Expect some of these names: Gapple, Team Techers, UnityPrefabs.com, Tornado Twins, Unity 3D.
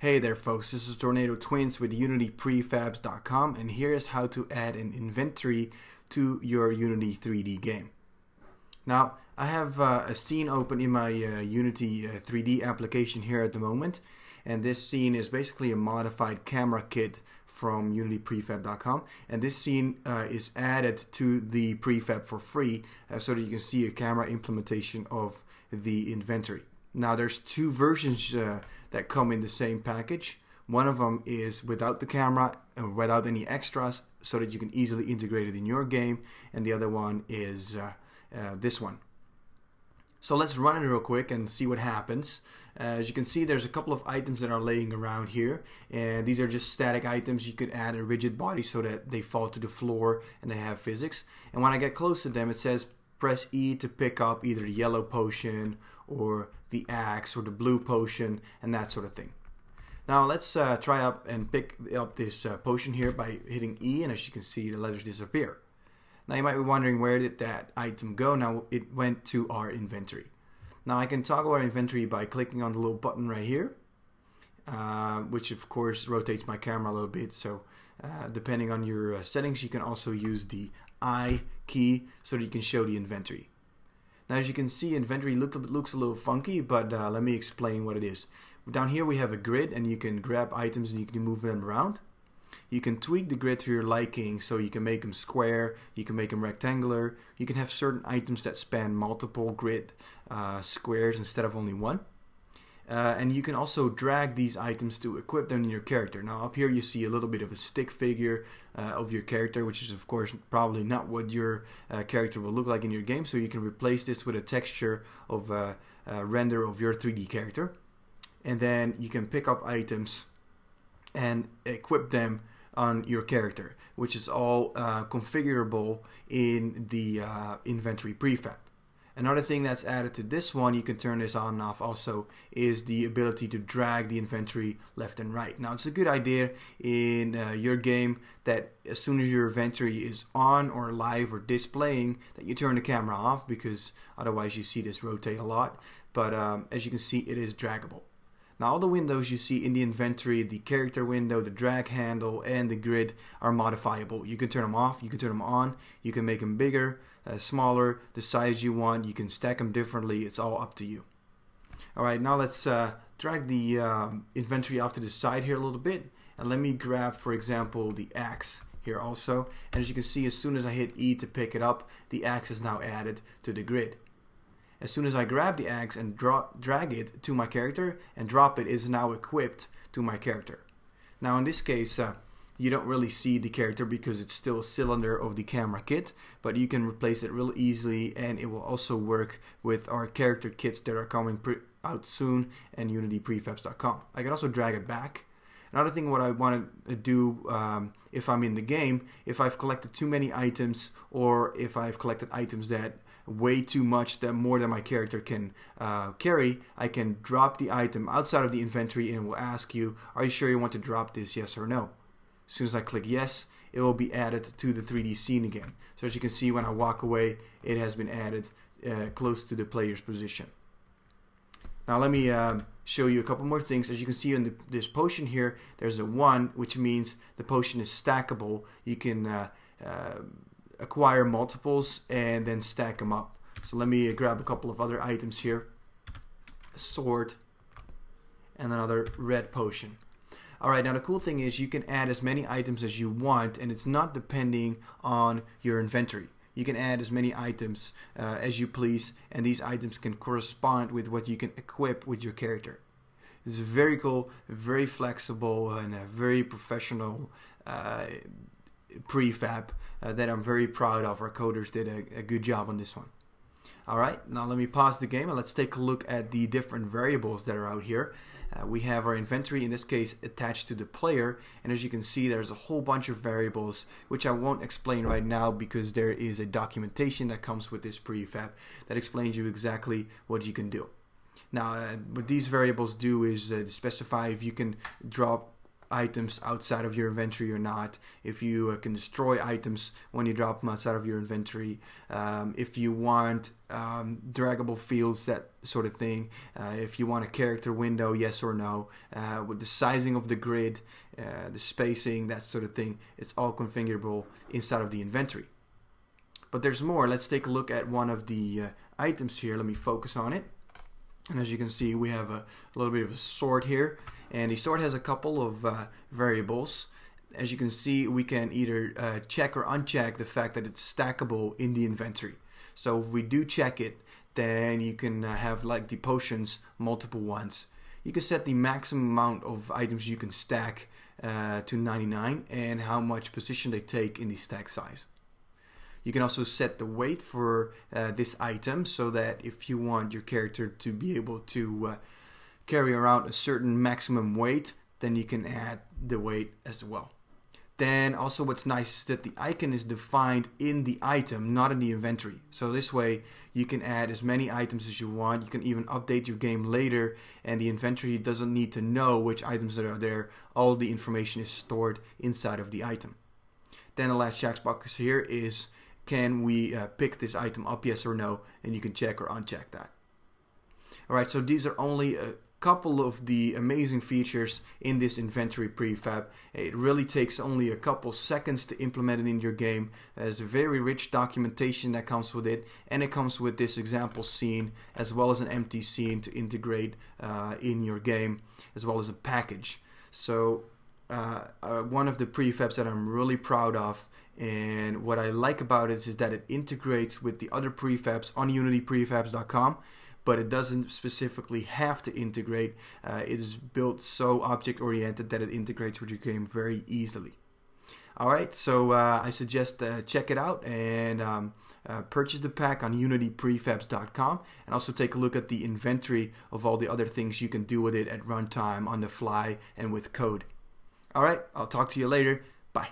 Hey there folks, this is Tornado Twins with UnityPrefabs.com, and here is how to add an inventory to your Unity 3D game. Now I have a scene open in my Unity 3D application here at the moment, and this scene is basically a modified camera kit from UnityPrefab.com, and this scene is added to the prefab for free so that you can see a camera implementation of the inventory. Now there's two versions that come in the same package. One of them is without the camera and without any extras so that you can easily integrate it in your game, and the other one is this one. So let's run it real quick and see what happens. As you can see, there's a couple of items that are laying around here, and these are just static items. You could add a rigid body so that they fall to the floor and they have physics. And when I get close to them, it says press E to pick up either the yellow potion or the axe or the blue potion and that sort of thing. Now let's try up and pick up this potion here by hitting E, and as you can see, the letters disappear. Now you might be wondering, where did that item go? Now it went to our inventory. Now I can toggle our inventory by clicking on the little button right here, which of course rotates my camera a little bit, so depending on your settings, you can also use the I key so that you can show the inventory. Now as you can see, inventory looks a little funky, but let me explain what it is. Down here we have a grid, and you can grab items and you can move them around. You can tweak the grid to your liking, so you can make them square, you can make them rectangular, you can have certain items that span multiple grid squares instead of only one. And you can also drag these items to equip them in your character. Now up here you see a little bit of a stick figure of your character, which is of course probably not what your character will look like in your game, so you can replace this with a texture of a render of your 3D character. And then you can pick up items and equip them on your character, which is all configurable in the inventory prefab. Another thing that's added to this one, you can turn this on and off also, is the ability to drag the inventory left and right. Now it's a good idea in your game that as soon as your inventory is on or live or displaying, that you turn the camera off, because otherwise you see this rotate a lot. But as you can see, it is draggable. Now all the windows you see in the inventory, the character window, the drag handle, and the grid are modifiable. You can turn them off, you can turn them on, you can make them bigger, smaller, the size you want, you can stack them differently, it's all up to you. Alright, now let's drag the inventory off to the side here a little bit, and let me grab, for example, the axe here also. And as you can see, as soon as I hit E to pick it up, the axe is now added to the grid. As soon as I grab the axe and drag it to my character and drop it, is now equipped to my character. Now in this case, you don't really see the character because it's still a cylinder of the camera kit, but you can replace it real easily, and it will also work with our character kits that are coming out soon and UnityPrefabs.com. I can also drag it back. Another thing what I want to do if I'm in the game, if I've collected too many items, or if I've collected items that weigh too much, that more than my character can carry, I can drop the item outside of the inventory and it will ask you, are you sure you want to drop this, yes or no? As soon as I click yes, it will be added to the 3D scene again. So as you can see, when I walk away, it has been added close to the player's position. Now let me show you a couple more things. As you can see in this potion here, there's a 1, which means the potion is stackable. You can acquire multiples and then stack them up. So let me grab a couple of other items here. A sword and another red potion. Alright, now the cool thing is you can add as many items as you want, and it's not depending on your inventory. You can add as many items as you please, and these items can correspond with what you can equip with your character. It's very cool, very flexible, and a very professional prefab that I'm very proud of. Our coders did a good job on this one. Alright, now let me pause the game and let's take a look at the different variables that are out here. We have our inventory, in this case attached to the player, and as you can see, there's a whole bunch of variables which I won't explain right now, because there is a documentation that comes with this prefab that explains you exactly what you can do. Now what these variables do is specify if you can drop items outside of your inventory or not, if you can destroy items when you drop them outside of your inventory, if you want draggable fields, that sort of thing, if you want a character window, yes or no, with the sizing of the grid, the spacing, that sort of thing. It's all configurable inside of the inventory. But there's more. Let's take a look at one of the items here. Let me focus on it. And as you can see, we have a little bit of a sword here, and the sword has a couple of variables. As you can see, we can either check or uncheck the fact that it's stackable in the inventory. So if we do check it, then you can have, like the potions, multiple ones. You can set the maximum amount of items you can stack to 99, and how much position they take in the stack size. You can also set the weight for this item, so that if you want your character to be able to carry around a certain maximum weight, then you can add the weight as well. Then also, what's nice is that the icon is defined in the item, not in the inventory. So this way you can add as many items as you want. You can even update your game later, and the inventory doesn't need to know which items that are there. All the information is stored inside of the item. Then the last checkbox here is, can we pick this item up, yes or no, and you can check or uncheck that. Alright, so these are only a couple of the amazing features in this inventory prefab. It really takes only a couple seconds to implement it in your game. There's a very rich documentation that comes with it, and it comes with this example scene as well as an empty scene to integrate in your game, as well as a package. So one of the prefabs that I'm really proud of, and what I like about it is that it integrates with the other prefabs on UnityPrefabs.com. But it doesn't specifically have to integrate. It is built so object-oriented that it integrates with your game very easily. Alright, so I suggest check it out and purchase the pack on UnityPrefabs.com, and also take a look at the inventory of all the other things you can do with it at runtime, on the fly, and with code. Alright, I'll talk to you later. Bye.